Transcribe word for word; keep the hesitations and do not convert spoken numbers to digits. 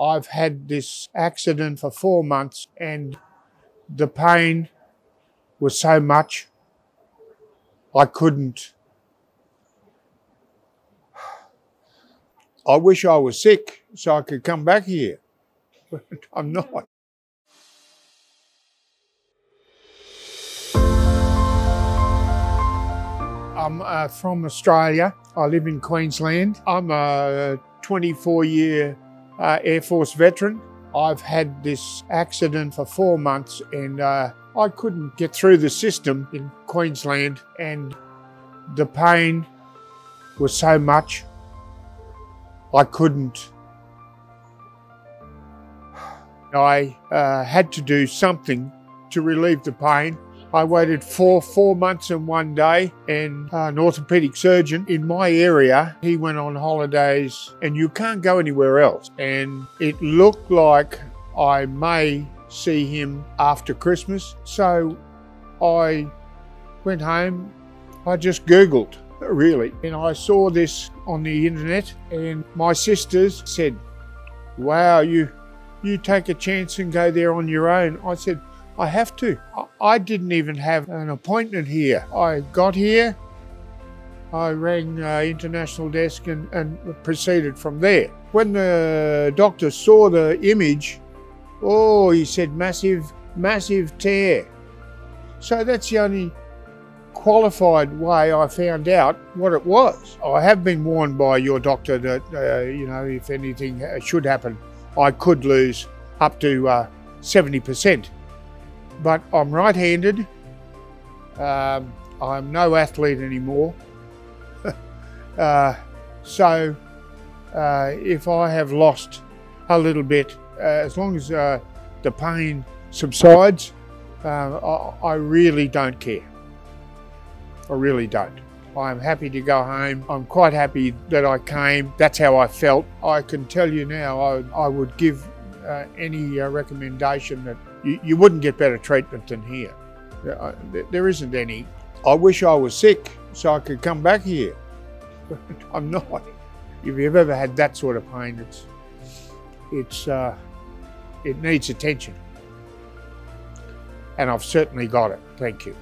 I've had this accident for four months and the pain was so much, I couldn't. I wish I was sick so I could come back here, but I'm not. I'm uh, from Australia. I live in Queensland. I'm a twenty-four year uh, Air Force veteran. I've had this accident for four months and uh, I couldn't get through the system in Queensland, and the pain was so much, I couldn't. I uh, had to do something to relieve the pain. I waited for four months and one day, and uh, an orthopaedic surgeon in my area, he went on holidays and you can't go anywhere else. And it looked like I may see him after Christmas. So I went home, I just Googled, really. And I saw this on the internet, and my sisters said, wow, you, you take a chance and go there on your own. I said, I have to. I didn't even have an appointment here. I got here, I rang uh, International Desk and, and proceeded from there. When the doctor saw the image, oh, he said, massive, massive tear. So that's the only qualified way I found out what it was. I have been warned by your doctor that, uh, you know, if anything should happen, I could lose up to uh, seventy percent. But I'm right-handed, um, I'm no athlete anymore, uh, so uh, if I have lost a little bit, uh, as long as uh, the pain subsides, uh, I, I really don't care. I really don't. I'm happy to go home. I'm quite happy that I came. That's how I felt. I can tell you now, I, I would give uh, any uh, recommendation that You, you wouldn't get better treatment than here. There, I, there isn't any. I wish I was sick so I could come back here, but I'm not. If you've ever had that sort of pain, it's, it's, uh, it needs attention. And I've certainly got it, thank you.